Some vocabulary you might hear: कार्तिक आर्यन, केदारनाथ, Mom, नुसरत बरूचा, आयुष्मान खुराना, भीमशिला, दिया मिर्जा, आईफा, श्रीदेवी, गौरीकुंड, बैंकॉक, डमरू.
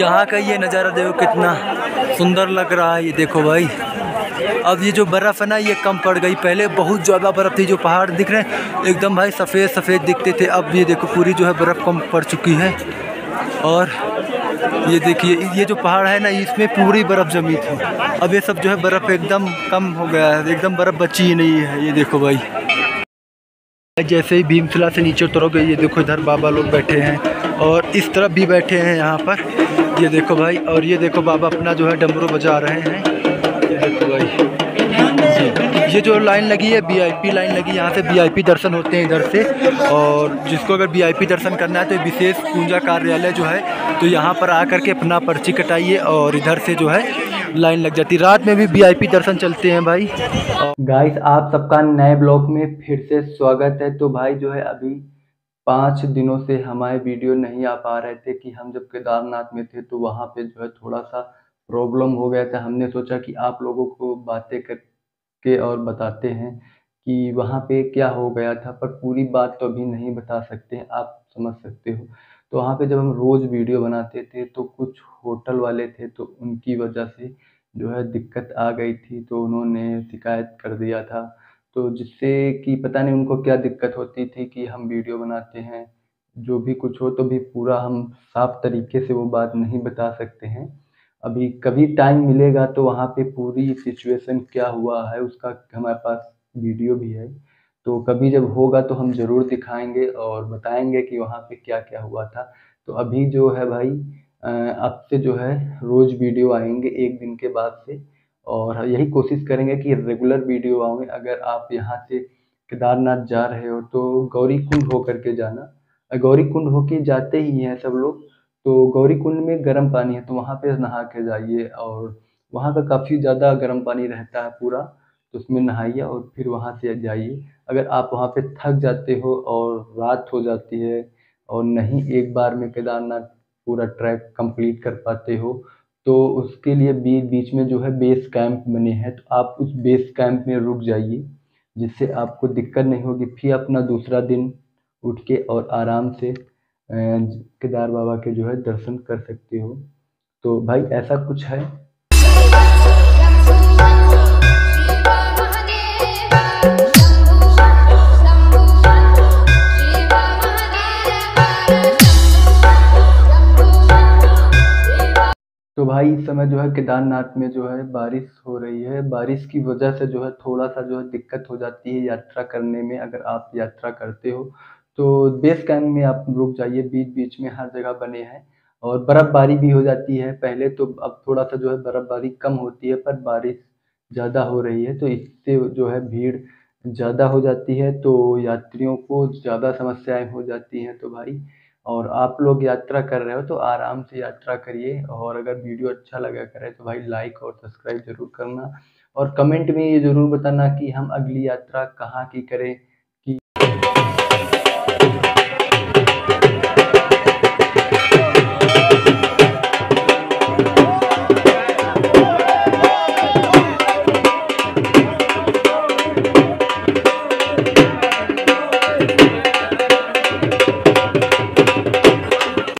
यहाँ का ये नज़ारा देखो कितना सुंदर लग रहा है। ये देखो भाई, अब ये जो बर्फ़ है ना ये कम पड़ गई, पहले बहुत ज़्यादा बर्फ़ थी। जो पहाड़ दिख रहे हैं एकदम भाई सफ़ेद सफ़ेद दिखते थे, अब ये देखो पूरी जो है बर्फ़ कम पड़ चुकी है। और ये देखिए ये जो पहाड़ है ना इसमें पूरी बर्फ़ जमी थी, अब ये सब जो है बर्फ़ एकदम कम हो गया है, एकदम बर्फ़ बची ही नहीं है। ये देखो भाई, जैसे ही भीमशिला से नीचे उतरोगे ये देखो इधर बाबा लोग बैठे हैं और इस तरफ भी बैठे हैं यहाँ पर। ये देखो भाई, और ये देखो बाबा अपना जो है डमरू बजा रहे हैं। ये देखो भाई, ये जो लाइन लगी है वीआईपी लाइन लगी, यहाँ से वीआईपी दर्शन होते हैं इधर से। और जिसको अगर वीआईपी दर्शन करना है तो विशेष पूजा कार्यालय जो है तो यहाँ पर आकर के अपना पर्ची कटाइए और इधर से जो है लाइन लग जाती है। रात में भी वीआईपी दर्शन चलते हैं भाई। गाइस आप सबका नए ब्लॉग में फिर से स्वागत है। तो भाई जो है अभी 5 दिनों से हमारे वीडियो नहीं आ पा रहे थे कि हम जब केदारनाथ में थे तो वहाँ पे जो है थोड़ा सा प्रॉब्लम हो गया था। हमने सोचा कि आप लोगों को बातें करके और बताते हैं कि वहाँ पे क्या हो गया था, पर पूरी बात तो अभी नहीं बता सकते हैं, आप समझ सकते हो। तो वहाँ पे जब हम रोज़ वीडियो बनाते थे तो कुछ होटल वाले थे तो उनकी वजह से जो है दिक्कत आ गई थी, तो उन्होंने शिकायत कर दिया था। तो जिससे कि पता नहीं उनको क्या दिक्कत होती थी कि हम वीडियो बनाते हैं, जो भी कुछ हो तो भी पूरा हम साफ तरीके से वो बात नहीं बता सकते हैं। अभी कभी टाइम मिलेगा तो वहाँ पे पूरी सिचुएशन क्या हुआ है उसका हमारे पास वीडियो भी है, तो कभी जब होगा तो हम ज़रूर दिखाएंगे और बताएंगे कि वहाँ पे क्या क्या हुआ था। तो अभी जो है भाई अब से जो है रोज़ वीडियो आएंगे एक दिन के बाद से, और यही कोशिश करेंगे कि रेगुलर वीडियो आएंगे। अगर आप यहाँ से केदारनाथ जा रहे हो तो गौरीकुंड होकर के जाना, गौरीकुंड होके जाते ही हैं सब लोग। तो गौरीकुंड में गर्म पानी है तो वहाँ पे नहा के जाइए, और वहाँ का काफ़ी ज़्यादा गर्म पानी रहता है पूरा, तो उसमें नहाइए और फिर वहाँ से जाइए। अगर आप वहाँ पे थक जाते हो और रात हो जाती है और नहीं एक बार में केदारनाथ पूरा ट्रैक कंप्लीट कर पाते हो तो उसके लिए बीच बीच में जो है बेस कैंप बने हैं, तो आप उस बेस कैंप में रुक जाइए जिससे आपको दिक्कत नहीं होगी। फिर अपना दूसरा दिन उठ के और आराम से केदार बाबा के जो है दर्शन कर सकते हो। तो भाई ऐसा कुछ है। तो भाई इस समय जो है केदारनाथ में जो है बारिश हो रही है, बारिश की वजह से जो है थोड़ा सा जो है दिक्कत हो जाती है यात्रा करने में। अगर आप यात्रा करते हो तो बेस कैंप में आप रुक जाइए, बीच बीच में हर जगह बने हैं। और बर्फ़बारी भी हो जाती है पहले तो, अब थोड़ा सा जो है बर्फ़बारी कम होती है पर बारिश ज़्यादा हो रही है, तो इससे जो है भीड़ ज़्यादा हो जाती है, तो यात्रियों को ज़्यादा समस्याएँ हो जाती हैं। तो भाई और आप लोग यात्रा कर रहे हो तो आराम से यात्रा करिए, और अगर वीडियो अच्छा लगा करे तो भाई लाइक और सब्सक्राइब जरूर करना, और कमेंट में ये ज़रूर बताना कि हम अगली यात्रा कहाँ की करें